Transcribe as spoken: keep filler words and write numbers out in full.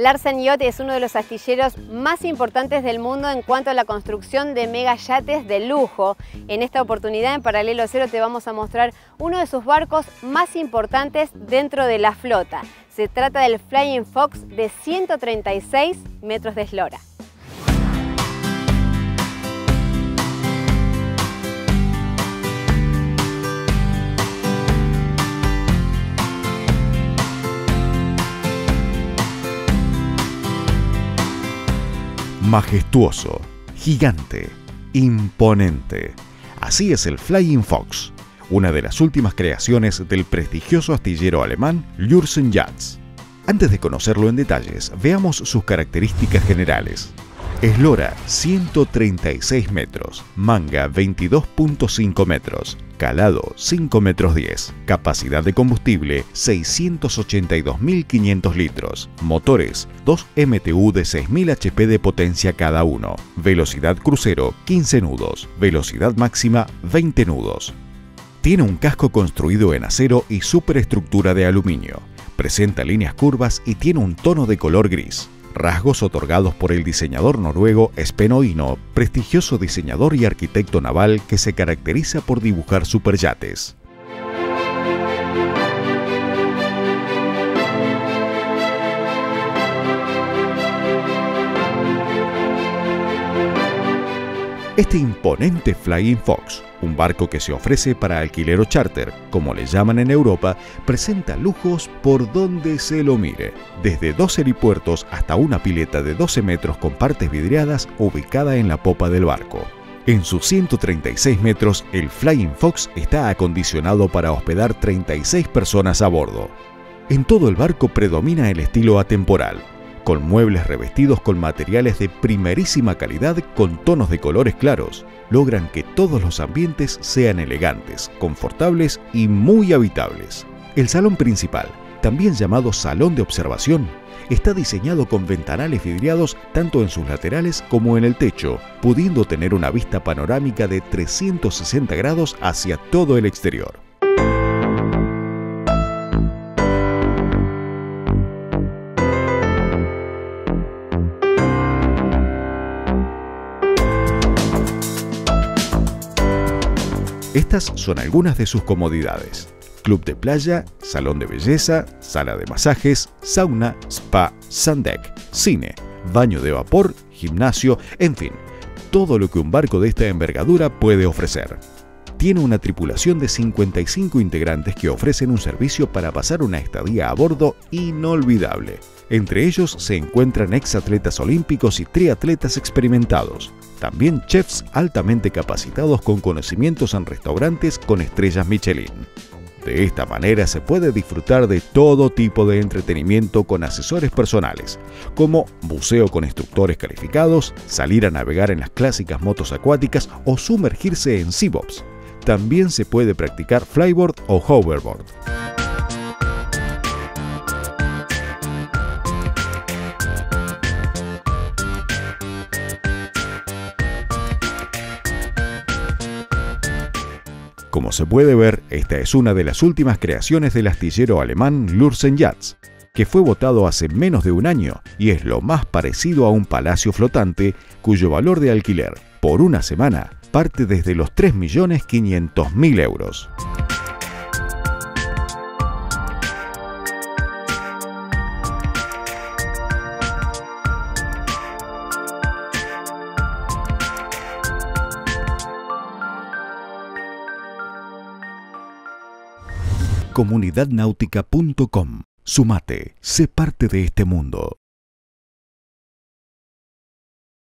Lürssen Yachts es uno de los astilleros más importantes del mundo en cuanto a la construcción de mega yates de lujo. En esta oportunidad, en Paralelo Cero, te vamos a mostrar uno de sus barcos más importantes dentro de la flota. Se trata del Flying Fox de ciento treinta y seis metros de eslora. Majestuoso, gigante, imponente. Así es el Flying Fox, una de las últimas creaciones del prestigioso astillero alemán Lürssen Yachts. Antes de conocerlo en detalles, veamos sus características generales. Eslora ciento treinta y seis metros, manga veintidós punto cinco metros, calado cinco metros diez, capacidad de combustible seiscientos ochenta y dos mil quinientos litros, motores dos M T U de seis mil H P de potencia cada uno, velocidad crucero quince nudos, velocidad máxima veinte nudos. Tiene un casco construido en acero y superestructura de aluminio, presenta líneas curvas y tiene un tono de color gris. Rasgos otorgados por el diseñador noruego Espen Oino, prestigioso diseñador y arquitecto naval que se caracteriza por dibujar superyates. Este imponente Flying Fox, un barco que se ofrece para alquiler o charter, como le llaman en Europa, presenta lujos por donde se lo mire, desde dos helipuertos hasta una pileta de doce metros con partes vidriadas ubicada en la popa del barco. En sus ciento treinta y seis metros, el Flying Fox está acondicionado para hospedar treinta y seis personas a bordo. En todo el barco predomina el estilo atemporal, con muebles revestidos con materiales de primerísima calidad con tonos de colores claros, logran que todos los ambientes sean elegantes, confortables y muy habitables. El salón principal, también llamado salón de observación, está diseñado con ventanales vidriados tanto en sus laterales como en el techo, pudiendo tener una vista panorámica de trescientos sesenta grados hacia todo el exterior. Estas son algunas de sus comodidades: club de playa, salón de belleza, sala de masajes, sauna, spa, sundeck, cine, baño de vapor, gimnasio, en fin, todo lo que un barco de esta envergadura puede ofrecer. Tiene una tripulación de cincuenta y cinco integrantes que ofrecen un servicio para pasar una estadía a bordo inolvidable. Entre ellos se encuentran exatletas olímpicos y triatletas experimentados. También chefs altamente capacitados con conocimientos en restaurantes con estrellas Michelin. De esta manera se puede disfrutar de todo tipo de entretenimiento con asesores personales, como buceo con instructores calificados, salir a navegar en las clásicas motos acuáticas o sumergirse en seabobs. También se puede practicar flyboard o hoverboard. Como se puede ver, esta es una de las últimas creaciones del astillero alemán Lürssen Yachts, que fue votado hace menos de un año y es lo más parecido a un palacio flotante, cuyo valor de alquiler por una semana parte desde los tres millones quinientos mil euros. comunidad náutica punto com. Sumate, sé parte de este mundo.